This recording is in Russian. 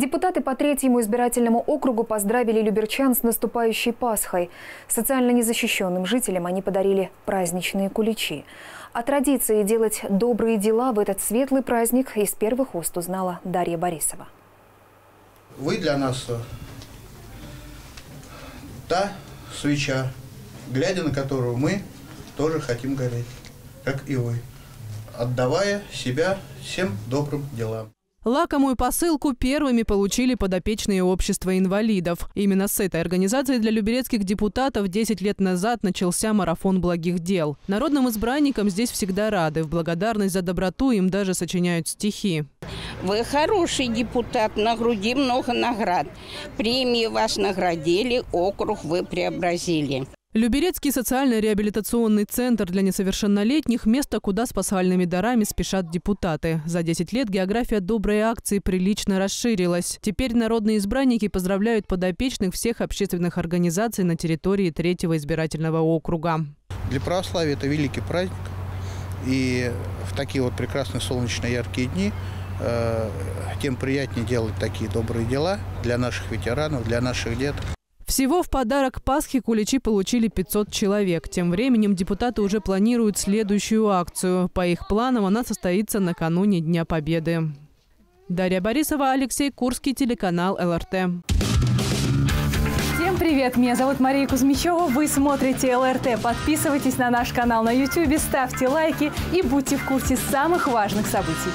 Депутаты по 3-му избирательному округу поздравили люберчан с наступающей Пасхой. Социально незащищенным жителям они подарили праздничные куличи. О традиции делать добрые дела в этот светлый праздник из первых уст узнала Дарья Борисова. Вы для нас та свеча, глядя на которую мы тоже хотим гореть, как и вы, отдавая себя всем добрым делам. Лакомую посылку первыми получили подопечные общества инвалидов. Именно с этой организацией для люберецких депутатов 10 лет назад начался марафон благих дел. Народным избранникам здесь всегда рады. В благодарность за доброту им даже сочиняют стихи. Вы хороший депутат, на груди много наград. Премии вас наградили, округ вы преобразили. Люберецкий социально-реабилитационный центр для несовершеннолетних – место, куда с пасхальными дарами спешат депутаты. За 10 лет география доброй акции прилично расширилась. Теперь народные избранники поздравляют подопечных всех общественных организаций на территории 3-го избирательного округа. Для православия это великий праздник. И в такие вот прекрасные солнечные яркие дни тем приятнее делать такие добрые дела для наших ветеранов, для наших деток. Всего в подарок Пасхи куличи получили 500 человек. Тем временем депутаты уже планируют следующую акцию. По их планам она состоится накануне Дня Победы. Дарья Борисова, Алексей Курский, телеканал ЛРТ. Всем привет! Меня зовут Мария Кузьмичева. Вы смотрите ЛРТ. Подписывайтесь на наш канал на YouTube, ставьте лайки и будьте в курсе самых важных событий.